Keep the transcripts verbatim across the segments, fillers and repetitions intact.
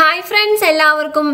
Hi friends, എല്ലാവർക്കും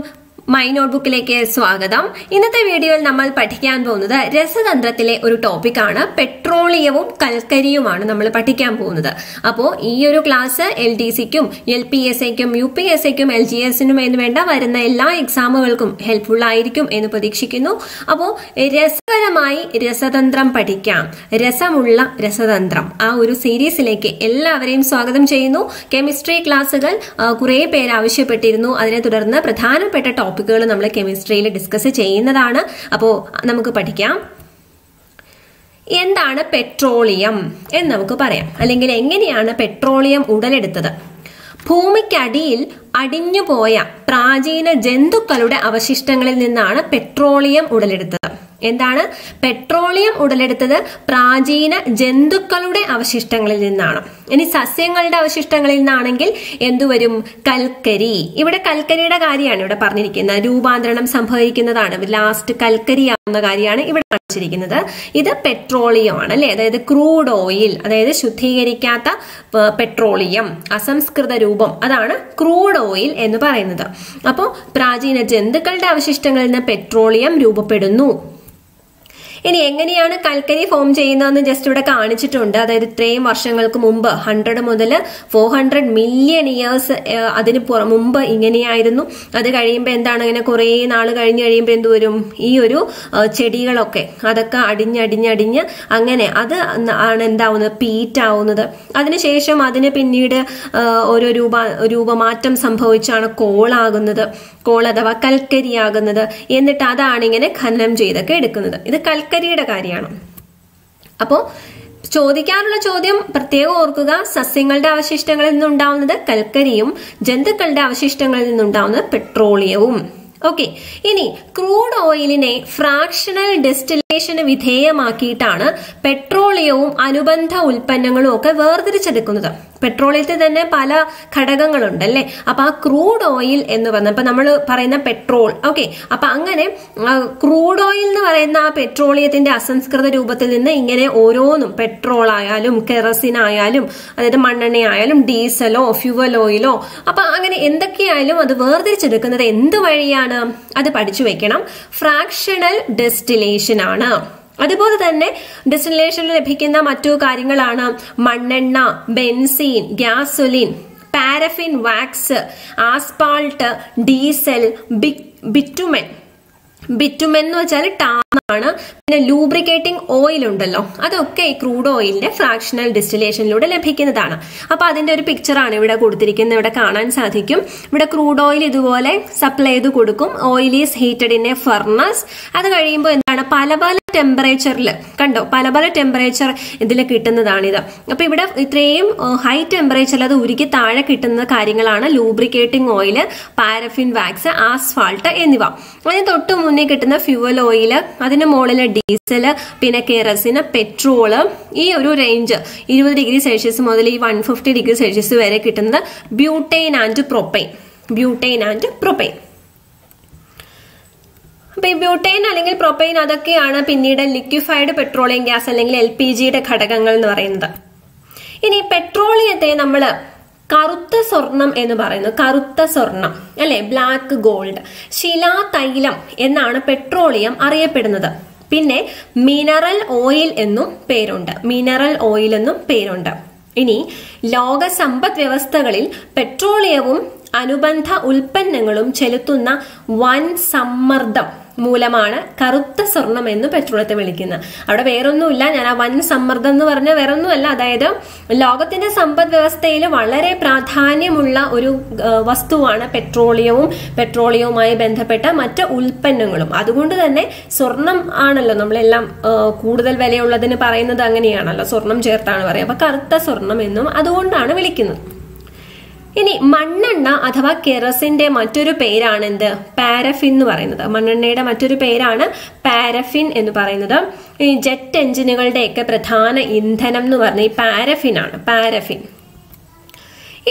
My notebook Swagatham. In the video, Namal Patikan Bonada, Resadantratile Uru Topicana, Petroleum Calcariumana, Namal Paticam Bonada. Apo, Euro class L D C, L P S A, U P S A, L G S in Menda, Varanella exam welcome, helpful Idicum, Enopodikino, Apo, Resadamai, Resadantram Paticam, Resamulla, Resadantram. Our series like Ella Varim Swagatham Chaino, Chemistry classical, Kure Peravishapetirno, Adreturna, Prathana Petato. Topical and chemistry discuss cheyyunnathaanu appo namukku padikkam endana petroleum ennu namukku parayam allengil enganeyana petroleum udaleduthathu ഭൂമിക്കടിയിൽ അടിഞ്ഞുപോയ പ്രാചീന ജന്തുക്കളുടെ അവശിഷ്ടങ്ങളിൽ നിന്നാണ് petroleum ഉടലെടുത്തത്. എന്താണ് petroleum ഉടലെടുത്തത്? പ്രാചീന ജന്തുക്കളുടെ അവശിഷ്ടങ്ങളിൽ നിന്നാണ്. ഇനി സസ്യങ്ങളുടെ അവശിഷ്ടങ്ങളിൽ നിന്നാണെങ്കിൽ എന്തുവരും? കൽക്കരി. ഇവിടെ കൽക്കരിയുടെ കാര്യമാണ് ഇവിടെ പറഞ്ഞിരിക്കുന്നത്. രൂപാന്തരണം സംഭവിക്കുന്നതാണ്. ലാസ്റ്റ് കൽക്കരി ആവുന്ന കാര്യമാണ് ഇവിടെ കാണിച്ചിരിക്കുന്നത്. ഇത് പെട്രോളിയം ആണ് അല്ലേ? അതായത് ക്രൂഡ് ഓയിൽ, അതായത് ശുദ്ധീകരിക്കാത്ത പെട്രോളിയം, അസംസ്കൃത അതാണ് ക്രൂഡ് ഓയിൽ എന്ന് പറയുന്നത്. അപ്പോൾ പ്രാചീന ജന്തുക്കളുടെ അവശിഷ്ടങ്ങളിൽ നിന്ന് പെട്രോളിയം രൂപപ്പെടുന്നു. ഇനി എങ്ങനെയാണ് കൽക്കരി ഫോം ചെയ്യുന്നതെന്ന് ജസ്റ്റ് ഇവിടെ കാണിച്ചിട്ടുണ്ട്. അതായത് ഇത്രയും വർഷങ്ങൾക്ക് മുമ്പ് നൂറ് മുതൽ നാനൂറ് മില്യൺ ഇയേഴ്സ് അതിന് മുമ്പ് ഇങ്ങനെയായിരുന്നു. അത് കഴിയുമ്പോൾ എന്താണ് ഇങ്ങനെ കുറേ നാൾ കഴിഞ്ഞ് കഴിയുമ്പോൾ എന്തുവരും? ഈ ഒരു ചെടികളൊക്കെ അതൊക്കെ അടിഞ്ഞടിഞ്ഞടിഞ്ഞ് അങ്ങനെ അത് ആണ് എന്താവുന്നത്? പീറ്റാവുന്നത്. അതിനുശേഷം അതിന് പിന്നീട് ഓരോ രൂപ രൂപമാറ്റം സംഭവിച്ചാണ് കോളാകുന്നത്, കോൾ അഥവാ കൽക്കരിയാകുന്നത്. എന്നിട്ട് അതാണ് ഇങ്ങനെ ഖനനം ചെയ്തൊക്കെ എടുക്കുന്നത്. ഇത് കൽക്കരി കരിയുടെ കാര്യമാണ്. അപ്പോൾ ചോദിക്കാനുള്ള ചോദ്യം പ്രത്യേകം ഓർക്കുക, സസ്യങ്ങളുടെ അവശിഷ്ടങ്ങളിൽ നിന്നുണ്ടാവുന്നത് കൽക്കരിയും ജന്തുക്കളുടെ അവശിഷ്ടങ്ങളിൽ നിന്നുണ്ടാവുന്നത് പെട്രോളിയവും. ഓക്കെ, ഇനി ക്രൂഡ് ഓയിലിനെ ഫ്രാക്ഷണൽ ഡെസ്റ്റിലേഷന് വിധേയമാക്കിയിട്ടാണ് പെട്രോളിയവും അനുബന്ധ ഉൽപ്പന്നങ്ങളും ഒക്കെ വേർതിരിച്ചെടുക്കുന്നത്. പെട്രോളിയത്തിൽ തന്നെ പല ഘടകങ്ങളുണ്ട് അല്ലേ? അപ്പൊ ആ ക്രൂഡ് ഓയിൽ എന്ന് പറഞ്ഞ അപ്പൊ നമ്മൾ പറയുന്ന പെട്രോൾ, ഓക്കെ, അപ്പൊ അങ്ങനെ ക്രൂഡ് ഓയിൽ എന്ന് പറയുന്ന ആ പെട്രോളിയത്തിന്റെ അസംസ്കൃത രൂപത്തിൽ നിന്ന് ഇങ്ങനെ ഓരോന്നും പെട്രോൾ ആയാലും കെറസിൻ ആയാലും അതായത് മണ്ണെണ്ണ ആയാലും ഡീസലോ ഫ്യൂവൽ ഓയിലോ അപ്പൊ അങ്ങനെ എന്തൊക്കെയായാലും അത് വേർതിരിച്ചെടുക്കുന്നത് എന്ത് വഴിയാണ്? അത് പഠിച്ചു വെക്കണം. ഫ്രാക്ഷണൽ ഡെസ്റ്റിലേഷൻ ആണ്. അതുപോലെ തന്നെ ഡെസ്റ്റിലേഷനിൽ ലഭിക്കുന്ന മറ്റു കാര്യങ്ങളാണ് മണ്ണെണ്ണ, benzene, gasoline, paraffin wax, asphalt, diesel, bitumen. Bitumen എന്ന് വെച്ചാൽ ടാറാണ്. പിന്നെ ലൂബ്രിക്കേറ്റിംഗ് ഓയിൽ ഉണ്ടല്ലോ, അതൊക്കെ ഈ ക്രൂഡ് ഓയിലിന്റെ ഫ്രാക്ഷണൽ ഡെസ്റ്റിലേഷനിലൂടെ ലഭിക്കുന്നതാണ്. അപ്പൊ അതിന്റെ ഒരു പിക്ചറാണ് ഇവിടെ കൊടുത്തിരിക്കുന്നത്. ഇവിടെ കാണാൻ സാധിക്കും, ഇവിടെ ക്രൂഡ് ഓയിൽ ഇതുപോലെ സപ്ലൈ ചെയ്ത് കൊടുക്കും. Oil is heated in a furnace. അത് കഴിയുമ്പോൾ എന്താണ്? പല പല ടെമ്പറേച്ചറിൽ കണ്ടോ, പല പല ടെമ്പറേച്ചർ ഇതിൽ കിട്ടുന്നതാണിത്. അപ്പൊ ഇവിടെ ഇത്രയും ഹൈ ടെമ്പറേച്ചറിൽ അത് ഉരുക്കി താഴെ കിട്ടുന്ന കാര്യങ്ങളാണ് lubricating oil, paraffin wax, asphalt എന്നിവ. അതിന് തൊട്ട് മുന്നേ കിട്ടുന്ന ഫ്യൂവൽ ഓയില്, അതിന് മുകളിൽ ഡീസൽ, പിന്നെ കെറസിന്, പെട്രോള്. ഈ ഒരു റേഞ്ച് ഇരുപത് ഡിഗ്രി സെൽഷ്യസ് മുതൽ ഈ വൺ ഫിഫ്റ്റി ഡിഗ്രി സെൽഷ്യസ് വരെ കിട്ടുന്നത് butane and propane. Butane and propane. അപ്പൊ ഈ ബ്യൂട്ടൈൻ അല്ലെങ്കിൽ പ്രൊപ്പൈൻ അതൊക്കെയാണ് പിന്നീട് ലിക്വിഫൈഡ് പെട്രോളിയം ഗ്യാസ് അല്ലെങ്കിൽ എൽ പി ജിയുടെ ഘടകങ്ങൾ എന്ന് പറയുന്നത്. ഇനി പെട്രോളിയത്തെ നമ്മള് കറുത്ത സ്വർണം എന്ന് പറയുന്നു. കറുത്ത സ്വർണം അല്ലെ, ബ്ലാക്ക് ഗോൾഡ്, ശിലാതൈലം എന്നാണ് പെട്രോളിയം അറിയപ്പെടുന്നത്. പിന്നെ മിനറൽ ഓയിൽ എന്നും പേരുണ്ട്, മിനറൽ ഓയിൽ എന്നും പേരുണ്ട്. ഇനി ലോക സമ്പദ് വ്യവസ്ഥകളിൽ പെട്രോളിയവും അനുബന്ധ ഉൽപ്പന്നങ്ങളും ചെലുത്തുന്ന വൻ സമ്മർദ്ദം മൂലമാണ് കറുത്ത സ്വർണം എന്ന് പെട്രോളിയത്തെ വിളിക്കുന്നത്. അവിടെ വേറൊന്നുമില്ല, ഞാൻ ആ വൻ സമ്മർദ്ദം എന്ന് പറഞ്ഞാൽ വേറൊന്നുമല്ല, അതായത് ലോകത്തിന്റെ സമ്പദ് വ്യവസ്ഥയിൽ വളരെ പ്രാധാന്യമുള്ള ഒരു വസ്തുവാണ് പെട്രോളിയവും പെട്രോളിയവുമായി ബന്ധപ്പെട്ട മറ്റ് ഉൽപ്പന്നങ്ങളും. അതുകൊണ്ട് തന്നെ സ്വർണം ആണല്ലോ നമ്മളെല്ലാം കൂടുതൽ വിലയുള്ളതിന് പറയുന്നത്, അങ്ങനെയാണല്ലോ സ്വർണം ചേർത്താണ് പറയുക. അപ്പൊ കറുത്ത സ്വർണം എന്നും അതുകൊണ്ടാണ് വിളിക്കുന്നത്. ഇനി മണ്ണെണ്ണ അഥവാ കെറസിന്റെ മറ്റൊരു പേരാണ് എന്ത്? പാരഫിൻ എന്ന് പറയുന്നത്. മണ്ണെണ്ണയുടെ മറ്റൊരു പേരാണ് പാരഫിൻ എന്ന് പറയുന്നത്. ഈ ജെറ്റ് എഞ്ചിനുകളുടെയൊക്കെ പ്രധാന ഇന്ധനം എന്ന് പറഞ്ഞ ഈ പാരഫിൻ ആണ്, പാരഫിൻ.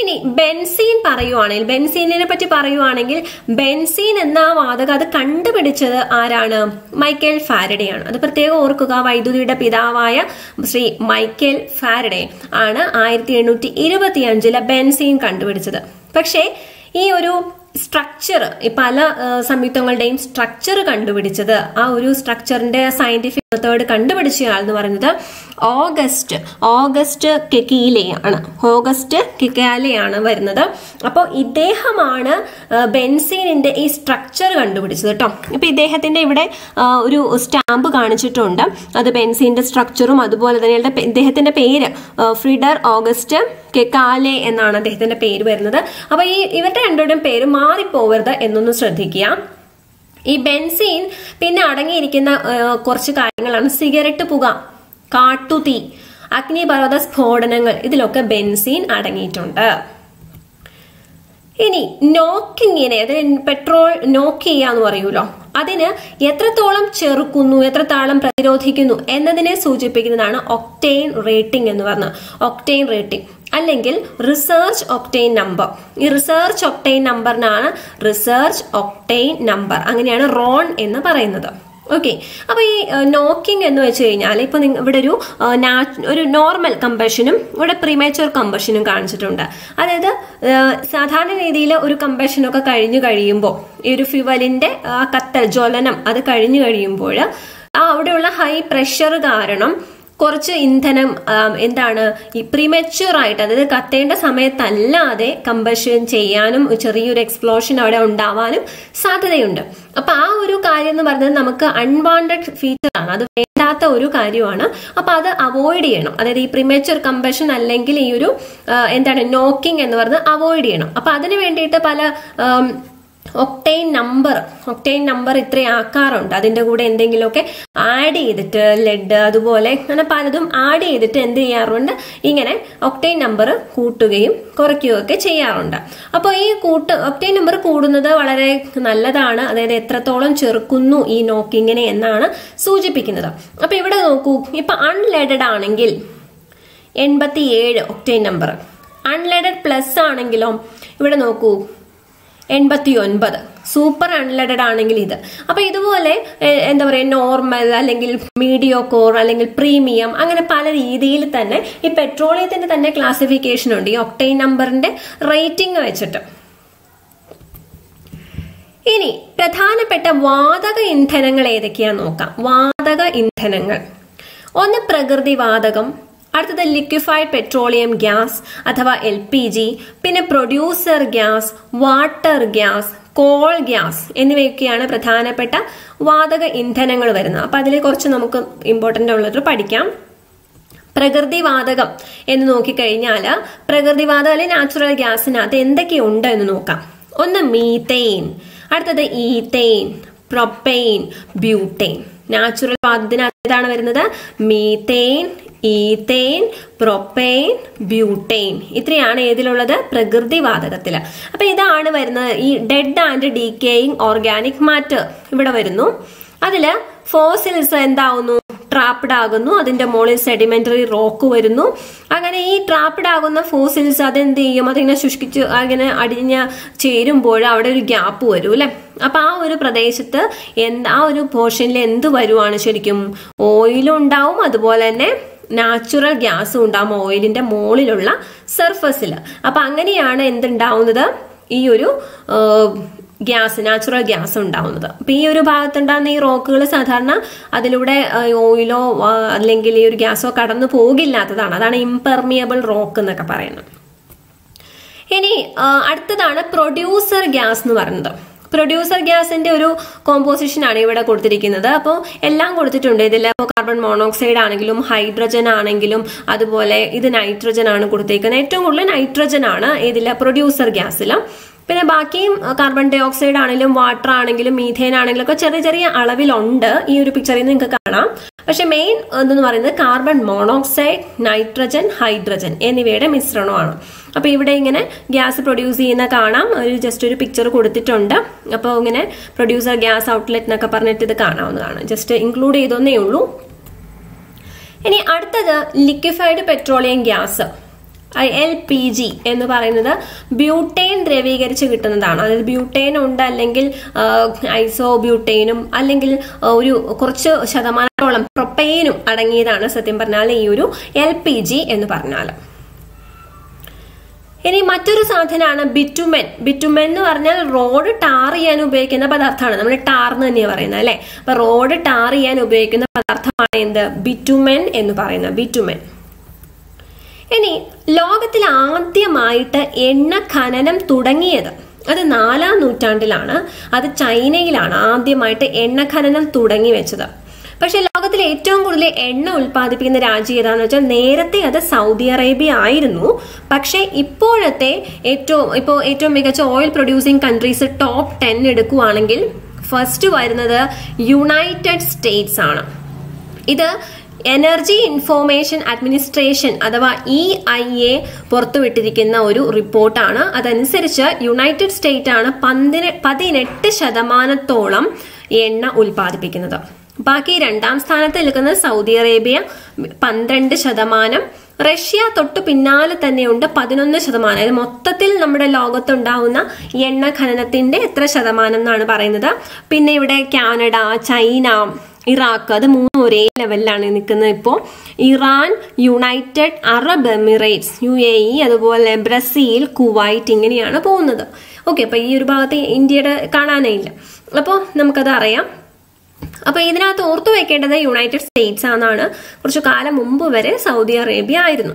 ഇനി ബെൻസീൻ പറയുവാണെങ്കിൽ, ബെൻസീനിനെ പറ്റി പറയുവാണെങ്കിൽ, ബെൻസീൻ എന്ന വാതകം അത് കണ്ടുപിടിച്ചത് ആരാണ്? മൈക്കൽ ഫാരഡേ ആണ്. അത് പ്രത്യേകം ഓർക്കുക, വൈദ്യുതിയുടെ പിതാവായ ശ്രീ മൈക്കൽ ഫാരഡേ ആണ് ആയിരത്തി എണ്ണൂറ്റി ഇരുപത്തി അഞ്ചിലെ ബെൻസീൻ കണ്ടുപിടിച്ചത്. പക്ഷേ ഈ ഒരു structure, pala samyuktangaludeym structure kandupidichathu, aa oru structure inde scientific method kandupidicha aal nu parayunnathu August August Kekule aanu August Kekule aanu varunathu. Appo idehamaanu benzene inde ee structure kandupidichathu ട്ടോ. Appo idehathinte ivide oru stamp kaanichittundu, adu benzene inde structure um adupole thanne idehathinte പേര് ഫ്രിഡർ August കെക്കാലെ എന്നാണ് അദ്ദേഹത്തിന്റെ പേര് വരുന്നത്. അപ്പോൾ ഈ ഇവരുടെ രണ്ടുപേരും പേര് മാറിപ്പോവരുത് എന്നൊന്ന് ശ്രദ്ധിക്കുക. ഈ ബെൻസീൻ പിന്നെ അടങ്ങിയിരിക്കുന്ന കുറച്ച് കാര്യങ്ങളാണ് സിഗരറ്റ് പുക, കാട്ടുതീ, അഗ്നിപർവ്വത സ്ഫോടനങ്ങൾ, ഇതിലൊക്കെ ബെൻസീൻ അടങ്ങിയിട്ടുണ്ട്. ഇനി നോക്കിങ്ങിനെ അതായത് പെട്രോൾ നോക്ക് ചെയ്യാന്ന് പറയൂലോ, അതിന് എത്രത്തോളം ചെറുക്കുന്നു എത്രത്തോളം പ്രതിരോധിക്കുന്നു എന്നതിനെ സൂചിപ്പിക്കുന്നതാണ് ഒക്ടെയിൻ റേറ്റിംഗ് എന്ന് പറഞ്ഞത്. ഒക്ടെയിൻ റേറ്റിംഗ് അല്ലെങ്കിൽ റിസർച്ച് ഒക്ടെയിൻ നമ്പർ, ഈ റിസർച്ച് ഒക്ടെയിൻ നമ്പറിനാണ് റിസർച്ച് ഒക്ടെയിൻ നമ്പർ, അങ്ങനെയാണ് റോൺ എന്ന് പറയുന്നത്. ഓക്കെ, അപ്പൊ ഈ നോക്കിംഗ് എന്ന് വെച്ച് കഴിഞ്ഞാൽ ഇപ്പൊ ഇവിടെ ഒരു ഒരു നോർമൽ കമ്പഷനും ഇവിടെ പ്രീമേച്ചർ കമ്പഷനും കാണിച്ചിട്ടുണ്ട്. അതായത് സാധാരണ രീതിയിൽ ഒരു കമ്പഷനൊക്കെ കഴിഞ്ഞു കഴിയുമ്പോൾ ഈ ഒരു ഫ്യുവലിന്റെ ആ കത്തൽ ജ്വലനം അത് കഴിഞ്ഞു കഴിയുമ്പോൾ ആ അവിടെയുള്ള ഹൈ പ്രഷർ കാരണം കുറച്ച് ഇന്ധനം എന്താണ് ഈ പ്രീമേച്ചർ ആയിട്ട്, അതായത് കത്തേണ്ട സമയത്തല്ലാതെ കമ്പഷൻ ചെയ്യാനും ചെറിയൊരു എക്സ്പ്ലോഷൻ അവിടെ ഉണ്ടാവാനും സാധ്യതയുണ്ട്. അപ്പൊ ആ ഒരു കാര്യം എന്ന് പറഞ്ഞത് നമുക്ക് അൺവാണ്ടഡ് ഫീച്ചർ ആണ്, അത് വേണ്ടാത്ത ഒരു കാര്യമാണ്. അപ്പൊ അത് അവോയ്ഡ് ചെയ്യണം, അതായത് ഈ പ്രീമേച്ചർ കമ്പഷൻ അല്ലെങ്കിൽ ഈ ഒരു എന്താണ് നോക്കിംഗ് എന്ന് പറഞ്ഞത് അവോയ്ഡ് ചെയ്യണം. അപ്പൊ അതിന് വേണ്ടിയിട്ട് പല ഒക്ടെയിൻ നമ്പർ ഒക്ടെയിൻ നമ്പർ ഇത്രയും ആക്കാറുണ്ട്, അതിന്റെ കൂടെ എന്തെങ്കിലുമൊക്കെ ആഡ് ചെയ്തിട്ട് ലെഡ് അതുപോലെ അങ്ങനെ പലതും ആഡ് ചെയ്തിട്ട് എന്ത് ചെയ്യാറുണ്ട്, ഇങ്ങനെ ഒക്ടെയിൻ നമ്പർ കൂട്ടുകയും കുറയ്ക്കുകയും ഒക്കെ ചെയ്യാറുണ്ട്. അപ്പോൾ ഈ കൂട്ട് ഒക്ടെയിൻ നമ്പർ കൂടുന്നത് വളരെ നല്ലതാണ്, അതായത് എത്രത്തോളം ചെറുക്കുന്നു ഈ നോക്കിങ്ങിനെ എന്നാണ് സൂചിപ്പിക്കുന്നത്. അപ്പൊ ഇവിടെ നോക്കൂ, ഇപ്പൊ അൺലെഡഡ് ആണെങ്കിൽ എൺപത്തി ഏഴ് ഒക്ടെയിൻ നമ്പർ, അൺലെഡഡ് പ്ലസ് ആണെങ്കിലോ ഇവിടെ നോക്കൂ എൺപത്തി ഒൻപത്, സൂപ്പർ അൺലെഡഡ് ആണെങ്കിൽ ഇത്. അപ്പൊ ഇതുപോലെ എന്താ പറയുക നോർമൽ അല്ലെങ്കിൽ മീഡിയോകോർ അല്ലെങ്കിൽ പ്രീമിയം അങ്ങനെ പല രീതിയിൽ തന്നെ ഈ പെട്രോളിയത്തിന്റെ തന്നെ ക്ലാസിഫിക്കേഷൻ ഉണ്ട് ഈ ഒക്ടെയിൻ നമ്പറിന്റെ റേറ്റിംഗ് വെച്ചിട്ട്. ഇനി പ്രധാനപ്പെട്ട വാതക ഇന്ധനങ്ങൾ ഏതൊക്കെയാന്ന് നോക്കാം. വാതക ഇന്ധനങ്ങൾ ഒന്ന് പ്രകൃതി വാതകം, അടുത്തത് ലിക്വിഫൈഡ് പെട്രോളിയം ഗ്യാസ് അഥവാ എൽ പി ജി, പിന്നെ producer gas, water gas, coal gas എന്നിവയൊക്കെയാണ് പ്രധാനപ്പെട്ട വാതക ഇന്ധനങ്ങൾ വരുന്നത്. അപ്പൊ അതിൽ കുറച്ച് നമുക്ക് ഇമ്പോർട്ടൻ്റ് ഉള്ളത് പഠിക്കാം. പ്രകൃതിവാതകം എന്ന് നോക്കിക്കഴിഞ്ഞാൽ പ്രകൃതിവാതകം അല്ലെങ്കിൽ നാച്ചുറൽ ഗ്യാസിനകത്ത് എന്തൊക്കെയുണ്ട് എന്ന് നോക്കാം. ഒന്ന് മീതെയിൻ, അടുത്തത് ഈതെയിൻ, പ്രൊപ്പെയിൻ, ബ്യൂട്ടെയിൻ. നാച്ചുറൽ വാതകത്തിനകത്ത് ഏതാണ് വരുന്നത്? Methane, ethane, propane, butane. ഇത്രയാണ് ഏതിലുള്ളത്? പ്രകൃതിവാതകത്തിൽ. അപ്പൊ ഇതാണ് വരുന്നത് ഈ dead and decaying organic matter ഇവിടെ വരുന്നു. അതിൽ ഫോസിൽസ് എന്താവുന്നു? ട്രാപ്ഡ് ആകുന്നു, അതിന്റെ മുകളിൽ സെഡിമെന്ററി റോക്ക് വരുന്നു. അങ്ങനെ ഈ ട്രാപ്ഡ് ആകുന്ന ഫോസിൽസ് അതെന്ത് ചെയ്യും? അതിങ്ങനെ ശുഷ്കിച്ച് അങ്ങനെ അടിഞ്ഞ് ചേരുമ്പോൾ അവിടെ ഒരു ഗ്യാപ്പ് വരും അല്ലെ. അപ്പൊ ആ ഒരു പ്രദേശത്ത് എന്ത് ആ ഒരു പോർഷനിൽ എന്ത് വരുവാണ്? ശരിക്കും ഓയിലും ഉണ്ടാവും, അതുപോലെ തന്നെ നാച്ചുറൽ ഗ്യാസും ഉണ്ടാവും ഓയിലിന്റെ മുകളിലുള്ള സർഫസിൽ. അപ്പൊ അങ്ങനെയാണ് എന്തുണ്ടാവുന്നത്? ഈ ഒരു ഗ്യാസ് നാച്ചുറൽ ഗ്യാസ് ഉണ്ടാവുന്നത്. അപ്പൊ ഈ ഒരു ഭാഗത്തുണ്ടാകുന്ന ഈ റോക്കുകൾ സാധാരണ അതിലൂടെ ഓയിലോ അല്ലെങ്കിൽ ഈ ഒരു ഗ്യാസോ കടന്നു പോകില്ലാത്തതാണ്, അതാണ് ഇംപെർമിയബിൾ റോക്ക് എന്നൊക്കെ പറയുന്നത്. ഇനി അടുത്തതാണ് പ്രൊഡ്യൂസർ ഗ്യാസ് എന്ന് പറയുന്നത്. പ്രൊഡ്യൂസർ ഗ്യാസിന്റെ ഒരു കോമ്പോസിഷനാണ് ഇവിടെ കൊടുത്തിരിക്കുന്നത്. അപ്പോൾ എല്ലാം കൊടുത്തിട്ടുണ്ട് ഇതിൽ. അപ്പോൾ കാർബൺ മോണോക്സൈഡ് ആണെങ്കിലും ഹൈഡ്രജൻ ആണെങ്കിലും അതുപോലെ ഇത് നൈട്രജൻ ആണ് കൊടുത്തിരിക്കുന്നത്. ഏറ്റവും കൂടുതൽ നൈട്രജൻ ആണ് ഇതിൽ പ്രൊഡ്യൂസർ ഗ്യാസിലും. പിന്നെ ബാക്കിയും കാർബൺ ഡൈ ഓക്സൈഡ് ആണെങ്കിലും വാട്ടർ ആണെങ്കിലും മീഥേൻ ആണെങ്കിലും ഒക്കെ ചെറിയ ചെറിയ അളവിലുണ്ട് ഈ ഒരു പിക്ചറിൽ നിങ്ങൾക്ക് കാണാം. പക്ഷെ മെയിൻ എന്ന് പറയുന്നത് കാർബൺ മോണോക്സൈഡ്, നൈട്രജൻ, ഹൈഡ്രജൻ എന്നിവയുടെ മിശ്രണമാണ്. അപ്പൊ ഇവിടെ ഇങ്ങനെ ഗ്യാസ് പ്രൊഡ്യൂസ് ചെയ്യുന്ന കാണാം, ഒരു ജസ്റ്റ് ഒരു പിക്ചർ കൊടുത്തിട്ടുണ്ട്. അപ്പോൾ ഇങ്ങനെ പ്രൊഡ്യൂസർ ഗ്യാസ് ഔട്ട്ലെറ്റ് എന്നൊക്കെ പറഞ്ഞിട്ട് ഇത് കാണാവുന്നതാണ്, ജസ്റ്റ് ഇൻക്ലൂഡ് ചെയ്തോന്നേ ഉള്ളൂ. ഇനി അടുത്തത് liquefied petroleum gas L P G എന്ന് പറയുന്നത് ബ്യൂട്ടെയിൻ ദ്രവീകരിച്ച് കിട്ടുന്നതാണ്. അതായത് ബ്യൂട്ടെയിൻ ഉണ്ട് അല്ലെങ്കിൽ ഐസോ ബ്യൂട്ടെയിനും അല്ലെങ്കിൽ ഒരു കുറച്ച് ശതമാനത്തോളം പ്രൊപ്പെയിനും അടങ്ങിയതാണ് സത്യം പറഞ്ഞാൽ ഈ ഒരു എൽ പി ജി എന്ന് പറഞ്ഞാൽ. ഇനി മറ്റൊരു സാധനമാണ് ബിറ്റുമെൻ. ബിറ്റുമെൻ എന്ന് പറഞ്ഞാൽ റോഡ് ടാർ ചെയ്യാൻ ഉപയോഗിക്കുന്ന പദാർത്ഥമാണ്. നമ്മൾ ടാർ എന്ന് തന്നെയാണ് പറയുന്നത് അല്ലേ. അപ്പൊ റോഡ് ടാർ ചെയ്യാൻ ഉപയോഗിക്കുന്ന പദാർത്ഥമാണ് എന്ത്? ബിറ്റുമെൻ എന്ന് പറയുന്ന ബിറ്റുമെൻ. ഇനി ലോകത്തിൽ ആദ്യമായിട്ട് എണ്ണ ഖനനം തുടങ്ങിയത് അത് നാലാം നൂറ്റാണ്ടിലാണ്. അത് ചൈനയിലാണ് ആദ്യമായിട്ട് എണ്ണ ഖനനം തുടങ്ങി വെച്ചത്. പക്ഷെ ലോകത്തിലെ ഏറ്റവും കൂടുതൽ എണ്ണ ഉൽപ്പാദിപ്പിക്കുന്ന രാജ്യം ഏതാണെന്ന് വെച്ചാൽ നേരത്തെ അത് സൗദി അറേബ്യ ആയിരുന്നു. പക്ഷെ ഇപ്പോഴത്തെ ഏറ്റവും ഇപ്പോൾ ഏറ്റവും മികച്ച oil producing countries top ten എടുക്കുകയാണെങ്കിൽ ഫസ്റ്റ് വരുന്നത് യുണൈറ്റഡ് സ്റ്റേറ്റ്സ് ആണ്. ഇത് energy information administration E I A എ പുറത്തുവിട്ടിരിക്കുന്ന ഒരു റിപ്പോർട്ടാണ്. അതനുസരിച്ച് യുണൈറ്റഡ് സ്റ്റേറ്റ് ആണ് പന്തിന് പതിനെട്ട് ശതമാനത്തോളം എണ്ണ ഉൽപ്പാദിപ്പിക്കുന്നത്. ബാക്കി രണ്ടാം സ്ഥാനത്ത് നിൽക്കുന്നത് സൗദി അറേബ്യ പന്ത്രണ്ട് ശതമാനം, റഷ്യ തൊട്ട് പിന്നാലെ തന്നെയുണ്ട് പതിനൊന്ന് ശതമാനം. അതായത് മൊത്തത്തിൽ നമ്മുടെ ലോകത്തുണ്ടാവുന്ന എണ്ണ ഖനനത്തിന്റെ എത്ര ശതമാനം എന്നാണ് പറയുന്നത്. പിന്നെ ഇവിടെ കാനഡ, ചൈന, ഇറാഖ് അത് മൂന്നും ഒരേ ലെവലിലാണ് നിൽക്കുന്നത്. ഇപ്പോൾ Iran, United Arab Emirates U A E, അതുപോലെ ബ്രസീൽ, കുവൈറ്റ് ഇങ്ങനെയാണ് പോകുന്നത്. ഓക്കെ, അപ്പൊ ഈ ഒരു ഭാഗത്ത് ഇന്ത്യയുടെ കാണാനായില്ല. അപ്പോൾ നമുക്കത് അറിയാം. അപ്പൊ ഇതിനകത്ത് ഓർത്തു വെക്കേണ്ടത് യുണൈറ്റഡ് സ്റ്റേറ്റ്സ് ആണെന്നാണ്. കുറച്ചു കാലം മുമ്പ് വരെ സൗദി അറേബ്യ ആയിരുന്നു.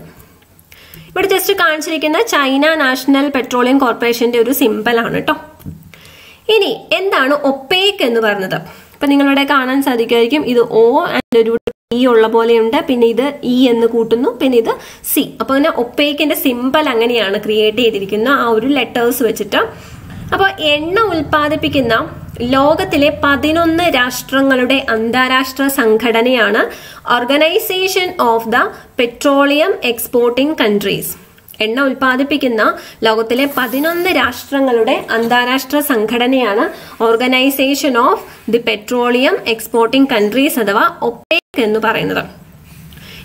ഇവിടെ ജസ്റ്റ് കാണിച്ചിരിക്കുന്ന ചൈന നാഷണൽ പെട്രോളിയം കോർപ്പറേഷന്റെ ഒരു സിമ്പലാണ് കേട്ടോ. ഇനി എന്താണ് ഒപ്പേക്ക് എന്ന് പറഞ്ഞത്? അപ്പൊ നിങ്ങളുടെ കാണാൻ സാധിക്കുമായിരിക്കും, ഇത് ഓ ആൻഡ് ഒരു ഇ ഉള്ള പോലെയുണ്ട്, പിന്നെ ഇത് ഇ എന്ന് കൂട്ടുന്നു, പിന്നെ ഇത് സി. അപ്പൊ അങ്ങനെ ഒപ്പേക്കിന്റെ സിമ്പൽ അങ്ങനെയാണ് ക്രിയേറ്റ് ചെയ്തിരിക്കുന്നത് ആ ഒരു ലെറ്റേഴ്സ് വെച്ചിട്ട്. അപ്പൊ എണ്ണ ഉൽപ്പാദിപ്പിക്കുന്ന ലോകത്തിലെ പതിനൊന്ന് രാഷ്ട്രങ്ങളുടെ അന്താരാഷ്ട്ര സംഘടനയാണ് organisation of the petroleum exporting countries. എണ്ണ ഉൽപ്പാദിപ്പിക്കുന്ന ലോകത്തിലെ പതിനൊന്ന് രാഷ്ട്രങ്ങളുടെ അന്താരാഷ്ട്ര സംഘടനയാണ് organisation of the petroleum exporting countries അഥവാ ഒപേക് എന്ന് പറയുന്നത്.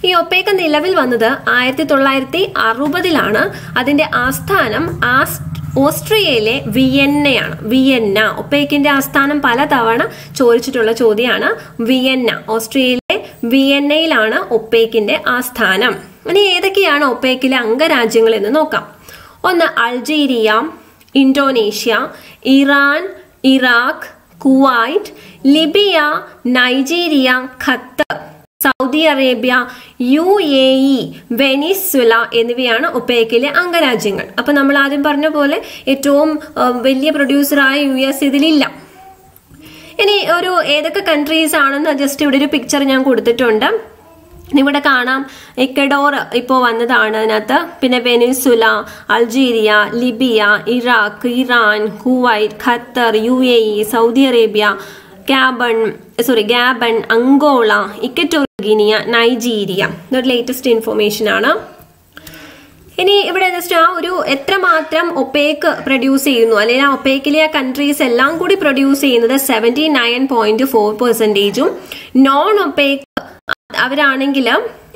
ഈ ഒപേക് നിലവിൽ വന്നത് ആയിരത്തി തൊള്ളായിരത്തി അറുപതിലാണ്. അതിന്റെ ആസ്ഥാനം ആസ് ഓസ്ട്രിയയിലെ വിയന്നയാണ്. വിയന്ന ഒപ്പേക്കിന്റെ ആസ്ഥാനം പല തവണ ചോദിച്ചിട്ടുള്ള ചോദ്യമാണ്. വിയന്ന, ഓസ്ട്രിയയിലെ വിയന്നയിലാണ് ഒപ്പേക്കിന്റെ ആസ്ഥാനം. ഇനി ഏതൊക്കെയാണ് ഒപ്പേക്കിലെ അംഗരാജ്യങ്ങൾ എന്ന് നോക്കാം. ഒന്ന് Algeria, Indonesia, Iran, Iraq, Kuwait, Libya, Nigeria, Qatar, Saudi Arabia, U A E, Venezuela എന്നിവയാണ് ഒപ്പേക്കിലെ അംഗരാജ്യങ്ങൾ. അപ്പൊ നമ്മൾ ആദ്യം പറഞ്ഞ പോലെ ഏറ്റവും വലിയ പ്രൊഡ്യൂസറായ യു എസ് ഇതിലില്ല. ഇനി ഒരു ഏതൊക്കെ കൺട്രീസ് ആണെന്ന് ജസ്റ്റ് ഇവിടെ ഒരു പിക്ചർ ഞാൻ കൊടുത്തിട്ടുണ്ട്. ഇവിടെ കാണാം എക്വഡോർ ഇപ്പോൾ വന്നതാണ് അതിനകത്ത്, പിന്നെ Venezuela, Algeria, Libya, Iraq, Iran, Kuwait, Qatar, U A E, Saudi Arabia, Gabon sorry Gabon Angola, Equatorial Guinea, Nigeria. ഇതൊരു ലേറ്റസ്റ്റ് ഇൻഫോർമേഷൻ ആണ്. ഇനി ഇവിടെ ജസ്റ്റ് ആ ഒരു എത്രമാത്രം ഒപ്പേക്ക് പ്രൊഡ്യൂസ് ചെയ്യുന്നു, അല്ലെങ്കിൽ ആ ഒപ്പേക്കിലെ ആ കൺട്രീസ് എല്ലാം കൂടി പ്രൊഡ്യൂസ് ചെയ്യുന്നത് സെവൻറ്റി നയൻ പോയിന്റ് ഫോർ പെർസെൻറ്റേജും നോൺ ഒപ്പേക്ക് അവരാണെങ്കിൽ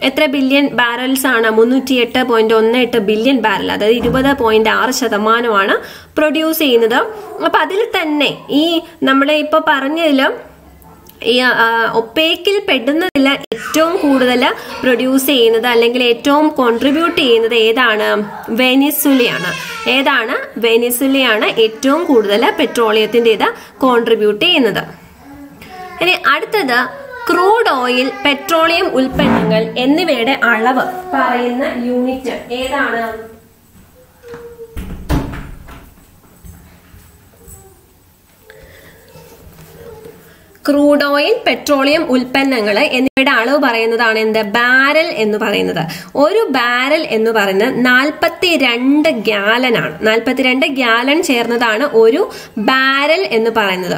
എത്ര ബില്യൺ ബാരൽസ് ആണ്? മുന്നൂറ്റി എട്ട് പോയിന്റ് ഒന്ന് എട്ട് ബില്യൺ ബാരൽ, അതായത് ഇരുപത് പോയിന്റ് ആറ് ശതമാനമാണ് പ്രൊഡ്യൂസ് ചെയ്യുന്നത്. അപ്പൊ അതിൽ തന്നെ ഈ നമ്മളെ ഇപ്പൊ പറഞ്ഞതില് ഈ ഒപ്പേക്കിൽ പെടുന്നതിൽ ഏറ്റവും കൂടുതൽ പ്രൊഡ്യൂസ് ചെയ്യുന്നത് അല്ലെങ്കിൽ ഏറ്റവും കോൺട്രിബ്യൂട്ട് ചെയ്യുന്നത് ഏതാണ്? വെനിസ്വലയാണ്. ഏതാണ്? വെനിസ്വലയാണ് ഏറ്റവും കൂടുതൽ പെട്രോളിയത്തിന്റെ ഇത് കോൺട്രിബ്യൂട്ട് ചെയ്യുന്നത്. ഇനി അടുത്തത് ക്രൂഡ് ഓയിൽ, പെട്രോളിയം ഉൽപ്പന്നങ്ങൾ എന്നിവയുടെ അളവ് പറയുന്ന യൂണിറ്റ് ഏതാണ്? ക്രൂഡ് ഓയിൽ, പെട്രോളിയം ഉൽപ്പന്നങ്ങൾ എന്നിവയുടെ അളവ് പറയുന്നതാണ് എന്ത്? ബാരൽ എന്ന് പറയുന്നത്. ഒരു ബാരൽ എന്ന് പറയുന്നത് നാൽപ്പത്തി രണ്ട് ഗ്യാലനാണ്. നാൽപ്പത്തിരണ്ട് ഗ്യാലൻ ചേർന്നതാണ് ഒരു ബാരൽ എന്ന് പറയുന്നത്.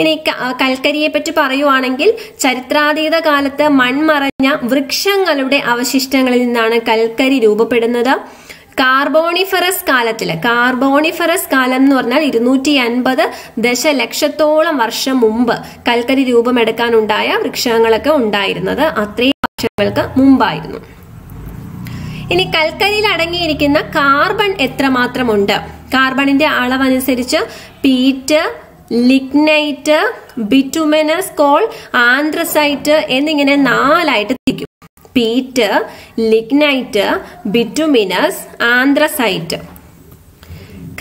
ഇനി കൽക്കരിയെ പറ്റി പറയുവാണെങ്കിൽ ചരിത്രാതീത കാലത്ത് മൺമറഞ്ഞ വൃക്ഷങ്ങളുടെ അവശിഷ്ടങ്ങളിൽ നിന്നാണ് കൽക്കരി രൂപപ്പെടുന്നത്. കാർബോണിഫറസ് കാലത്തിലെ കാർബോണിഫറസ് കാലം എന്ന് പറഞ്ഞാൽ ഇരുന്നൂറ്റി അൻപത് ദശലക്ഷത്തോളം വർഷം മുമ്പ് കൽക്കരി രൂപമെടുക്കാനുണ്ടായ വൃക്ഷങ്ങളൊക്കെ ഉണ്ടായിരുന്നത് അത്രയും വർഷങ്ങൾക്ക് മുമ്പായിരുന്നു. ഇനി കൽക്കരിയിൽ അടങ്ങിയിരിക്കുന്ന കാർബൺ എത്രമാത്രമുണ്ട്? കാർബണിന്റെ അളവനുസരിച്ച് peat, lignite, bituminous coal, anthracite എന്നിങ്ങനെ നാലായിട്ട് തിരിക്കും. Peat, lignite, bituminous, anthracite.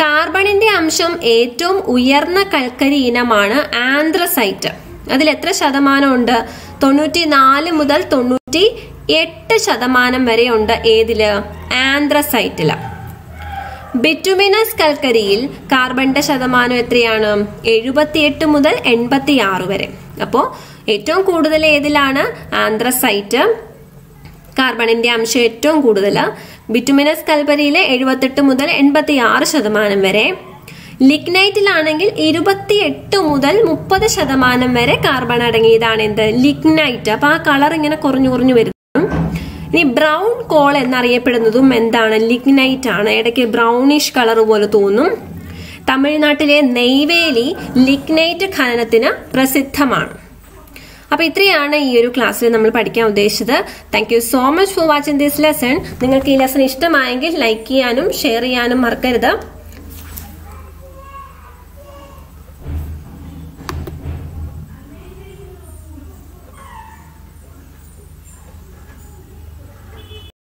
കാർബണിന്റെ അംശം ഏറ്റവും ഉയർന്ന കൽക്കരി ഇനമാണ് ആന്ത്രസൈറ്റ്. അതിൽ എത്ര ശതമാനമുണ്ട്? തൊണ്ണൂറ്റി നാല് മുതൽ തൊണ്ണൂറ്റി എട്ട് ശതമാനം വരെ ഉണ്ട്. ഏതില്? ആന്ത്രസൈറ്റില്. ബിറ്റുമിനസ് കൽക്കരിയിൽ കാർബണിന്റെ ശതമാനം എത്രയാണ്? എഴുപത്തിയെട്ട് മുതൽ എൺപത്തി ആറ് വരെ. അപ്പോൾ ഏറ്റവും കൂടുതൽ ഏതിലാണ്? ആന്ത്രസൈറ്റ്. കാർബണിന്റെ അംശം ഏറ്റവും കൂടുതൽ ബിറ്റുമിനസ് കൽക്കരിയിലെ എഴുപത്തെട്ട് മുതൽ എൺപത്തി ആറ് ശതമാനം വരെ. ലിഗ്നൈറ്റിലാണെങ്കിൽ ഇരുപത്തിയെട്ട് മുതൽ മുപ്പത് ശതമാനം വരെ കാർബൺ അടങ്ങിയതാണ് എന്ത്? ലിഗ്നൈറ്റ്. അപ്പൊ ആ കളർ ഇങ്ങനെ കുറഞ്ഞു കുറഞ്ഞു വരുന്നു. ഇനി ബ്രൗൺ കോൾ എന്നറിയപ്പെടുന്നതും എന്താണ്? ലിഗ്നൈറ്റ് ആണ്. ഇടയ്ക്ക് ബ്രൗണിഷ് കളർ പോലെ തോന്നും. തമിഴ്നാട്ടിലെ നെയ്വേലി ലിഗ്നൈറ്റ് ഖനനത്തിന് പ്രസിദ്ധമാണ്. അപ്പോൾ ഇത്രയാണ് ഈ ഒരു ക്ലാസ്സിൽ നമ്മൾ പഠിക്കാൻ ഉദ്ദേശിച്ചത്. Thank you so much for watching this lesson. നിങ്ങൾക്ക് ഈ ലെസൺ ഇഷ്ടമായെങ്കിൽ ലൈക്ക് ചെയ്യാനും ഷെയർ ചെയ്യാനും മറക്കരുത്.